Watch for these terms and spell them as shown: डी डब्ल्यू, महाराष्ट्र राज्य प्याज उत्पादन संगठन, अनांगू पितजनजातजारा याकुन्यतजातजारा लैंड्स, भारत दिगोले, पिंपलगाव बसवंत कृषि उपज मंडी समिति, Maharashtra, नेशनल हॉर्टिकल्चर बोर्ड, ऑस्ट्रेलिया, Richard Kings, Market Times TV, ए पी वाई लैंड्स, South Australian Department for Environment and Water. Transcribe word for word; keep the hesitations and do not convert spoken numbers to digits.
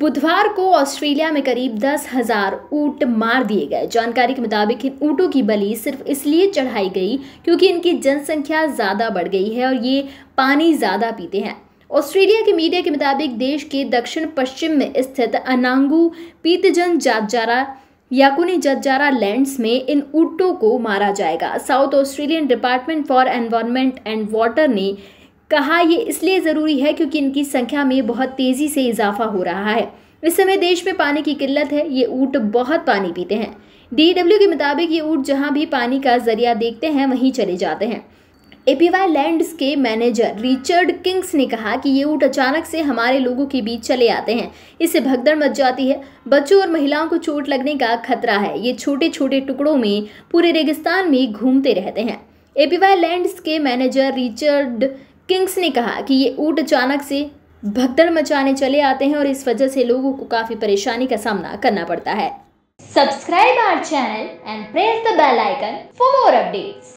बुधवार को ऑस्ट्रेलिया में करीब दस हजार ऊँट मार दिए गए। जानकारी के मुताबिक इन ऊँटों की बलि सिर्फ इसलिए चढ़ाई गई क्योंकि इनकी जनसंख्या ज़्यादा बढ़ गई है और ये पानी ज़्यादा पीते हैं। ऑस्ट्रेलिया के मीडिया के मुताबिक देश के दक्षिण पश्चिम में स्थित अनांगू पितजनजातजारा याकुन्यतजातजारा लैंड्स में इन ऊँटों को मारा जाएगा। South Australian Department for Environment and Water ने कहा ये इसलिए ज़रूरी है क्योंकि इनकी संख्या में बहुत तेज़ी से इजाफा हो रहा है। इस समय देश में पानी की किल्लत है। ये ऊँट बहुत पानी पीते हैं। डी डब्ल्यू के मुताबिक ये ऊँट जहाँ भी पानी का जरिया देखते हैं वहीं चले जाते हैं। ए पी वाई लैंड्स के मैनेजर रिचर्ड किंग्स ने कहा कि ये ऊँट अचानक से हमारे लोगों के बीच चले आते हैं। इससे भगदड़ मच जाती है। बच्चों और महिलाओं को चोट लगने का खतरा है। ये छोटे छोटे टुकड़ों में पूरे रेगिस्तान में घूमते रहते हैं। ए पी वाई लैंड्स के मैनेजर रिचर्ड किंग्स ने कहा कि ये ऊँट अचानक से भगदड़ मचाने चले आते हैं और इस वजह से लोगों को काफ़ी परेशानी का सामना करना पड़ता है। Subscribe our channel and press the bell icon for more updates.